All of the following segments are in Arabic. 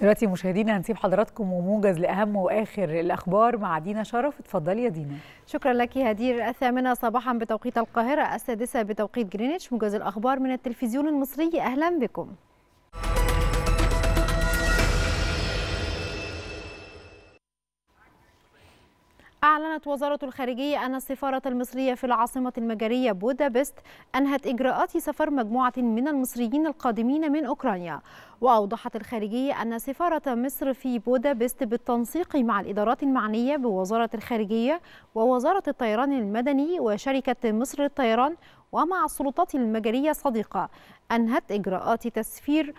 دلوقتي مشاهدينا هنسيب حضراتكم وموجز لأهم وآخر الأخبار مع دينا شرف. اتفضلي يا دينا. شكرا لك هدير. 8 صباحا بتوقيت القاهرة، 6 بتوقيت جرينتش. موجز الأخبار من التلفزيون المصري، أهلا بكم. أعلنت وزارة الخارجية أن السفارة المصرية في العاصمة المجرية بودابست أنهت إجراءات سفر مجموعة من المصريين القادمين من أوكرانيا. وأوضحت الخارجية أن سفارة مصر في بودابست بالتنسيق مع الإدارات المعنية بوزارة الخارجية ووزارة الطيران المدني وشركة مصر للطيران ومع السلطات المجرية الصديقة أنهت إجراءات تسفير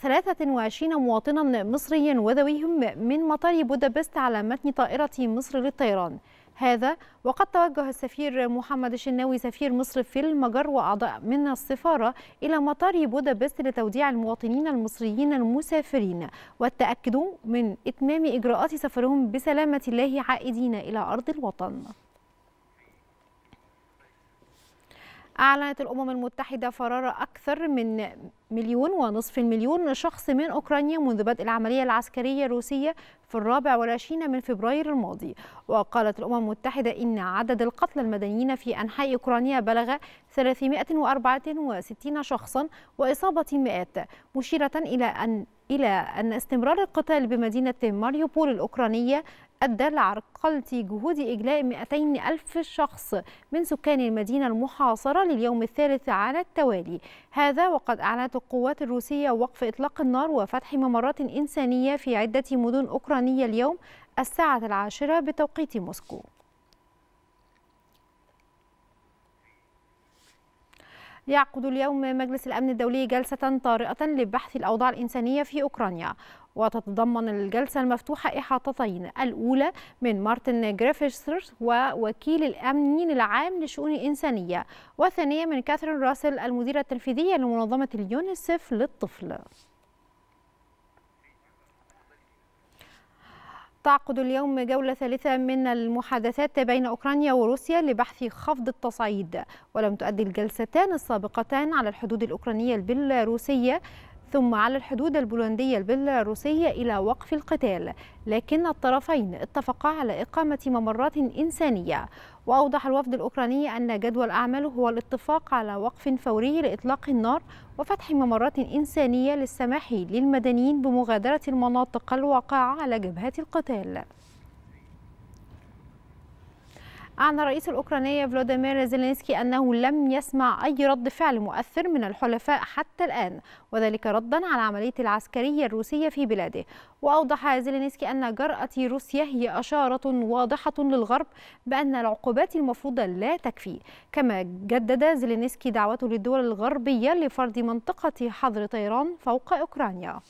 23 مواطنا مصريا وذويهم من مطار بودابست على متن طائرة مصر للطيران. هذا وقد توجه السفير محمد الشناوي سفير مصر في المجر وأعضاء من السفارة إلى مطار بودابست لتوديع المواطنين المصريين المسافرين والتأكد من إتمام إجراءات سفرهم بسلامة الله عائدين إلى أرض الوطن. أعلنت الأمم المتحدة فرار أكثر من 1.5 مليون شخص من أوكرانيا منذ بدء العملية العسكرية الروسية في 24 من فبراير الماضي. وقالت الأمم المتحدة إن عدد القتلى المدنيين في أنحاء أوكرانيا بلغ 364 شخصا وإصابة مئات، مشيرة إلى أن استمرار القتال بمدينة ماريوبول الأوكرانية أدى لعرقلة جهود إجلاء 200,000 شخص من سكان المدينة المحاصرة لليوم الثالث على التوالي. هذا وقد أعلنت القوات الروسية وقف إطلاق النار وفتح ممرات إنسانية في عدة مدن أوكرانية اليوم الساعة 10 بتوقيت موسكو. يعقد اليوم مجلس الأمن الدولي جلسة طارئة لبحث الأوضاع الإنسانية في أوكرانيا، وتتضمن الجلسة المفتوحة إحاطتين، الأولى من مارتن جريفيث ووكيل الأمين العام لشؤون الإنسانية، والثانية من كاثرين راسل المديرة التنفيذية لمنظمة اليونيسف للطفل. تعقد اليوم جولة ثالثة من المحادثات بين أوكرانيا وروسيا لبحث خفض التصعيد، ولم تؤدي الجلستان السابقتان على الحدود الأوكرانية البيلاروسية ثم على الحدود البولندية البيلاروسية إلى وقف القتال، لكن الطرفين اتفقا على إقامة ممرات إنسانية. وأوضح الوفد الأوكراني أن جدول أعماله هو الاتفاق على وقف فوري لإطلاق النار وفتح ممرات إنسانية للسماح للمدنيين بمغادرة المناطق الواقعة على جبهات القتال. أعلن الرئيس الأوكراني فلاديمير زيلينسكي أنه لم يسمع أي رد فعل مؤثر من الحلفاء حتى الآن، وذلك ردًا على العملية العسكرية الروسية في بلاده. وأوضح زيلينسكي أن جرأة روسيا هي إشارة واضحة للغرب بأن العقوبات المفروضة لا تكفي. كما جدد زيلينسكي دعوته للدول الغربية لفرض منطقة حظر طيران فوق أوكرانيا.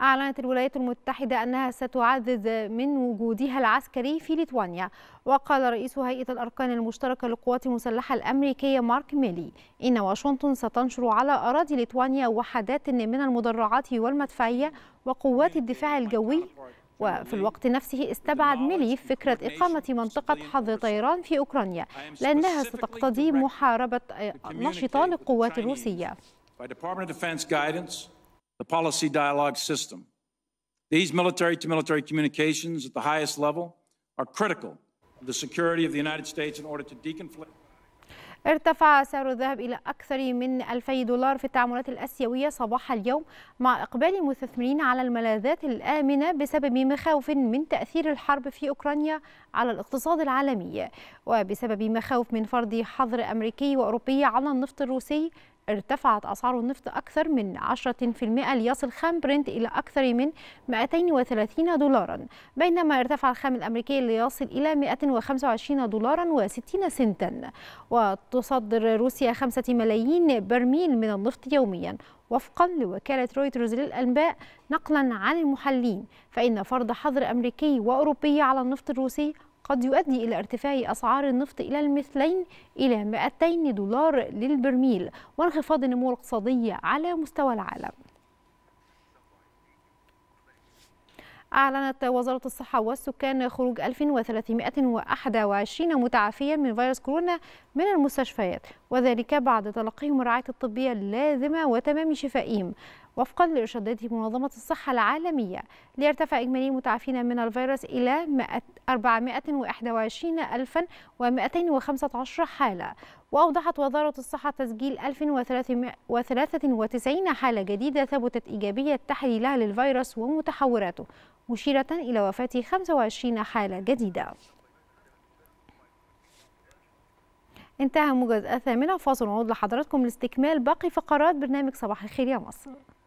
أعلنت الولايات المتحدة أنها ستعزز من وجودها العسكري في ليتوانيا. وقال رئيس هيئة الأركان المشتركة للقوات المسلحة الأمريكية مارك ميلي إن واشنطن ستنشر على أراضي ليتوانيا وحدات من المدرعات والمدفعية وقوات الدفاع الجوي. وفي الوقت نفسه استبعد ميلي فكرة إقامة منطقة حظر طيران في أوكرانيا لأنها ستقتضي محاربة نشطة للقوات الروسية. The policy dialogue system. These military-to-military communications at the highest level are critical to the security of the United States in order to deconflict. ارتفع سعر الذهب إلى أكثر من $2000 في التعاملات الأسيوية صباح اليوم مع إقبال المستثمرين على الملاذات الآمنة بسبب مخاوف من تأثير الحرب في أوكرانيا على الاقتصاد العالمي وبسبب مخاوف من فرض حظر أمريكي وأوروبي على النفط الروسي. ارتفعت أسعار النفط أكثر من 10% ليصل خام برنت إلى أكثر من $230، بينما ارتفع الخام الأمريكي ليصل إلى $125.60. وتصدر روسيا 5 ملايين برميل من النفط يوميا وفقا لوكالة رويترز للأنباء نقلا عن المحللين، فإن فرض حظر أمريكي وأوروبي على النفط الروسي قد يؤدي إلى ارتفاع أسعار النفط إلى المثلين إلى $200 للبرميل وانخفاض النمو الاقتصادي على مستوى العالم. أعلنت وزارة الصحة والسكان خروج 1321 متعافيا من فيروس كورونا من المستشفيات، وذلك بعد تلقيهم الرعاية الطبية اللازمة وتمام شفائهم. وفقا لإرشادات منظمة الصحة العالمية، ليرتفع إجمالي المتعافين من الفيروس إلى 421,215 حالة. وأوضحت وزارة الصحة تسجيل 1393 حالة جديدة ثبتت إيجابية تحليلها للفيروس ومتحوراته، مشيرة إلى وفاة 25 حالة جديدة. انتهى موجز الثامنة، فاصل ونعود لحضراتكم لاستكمال باقي فقرات برنامج صباح الخير يا مصر.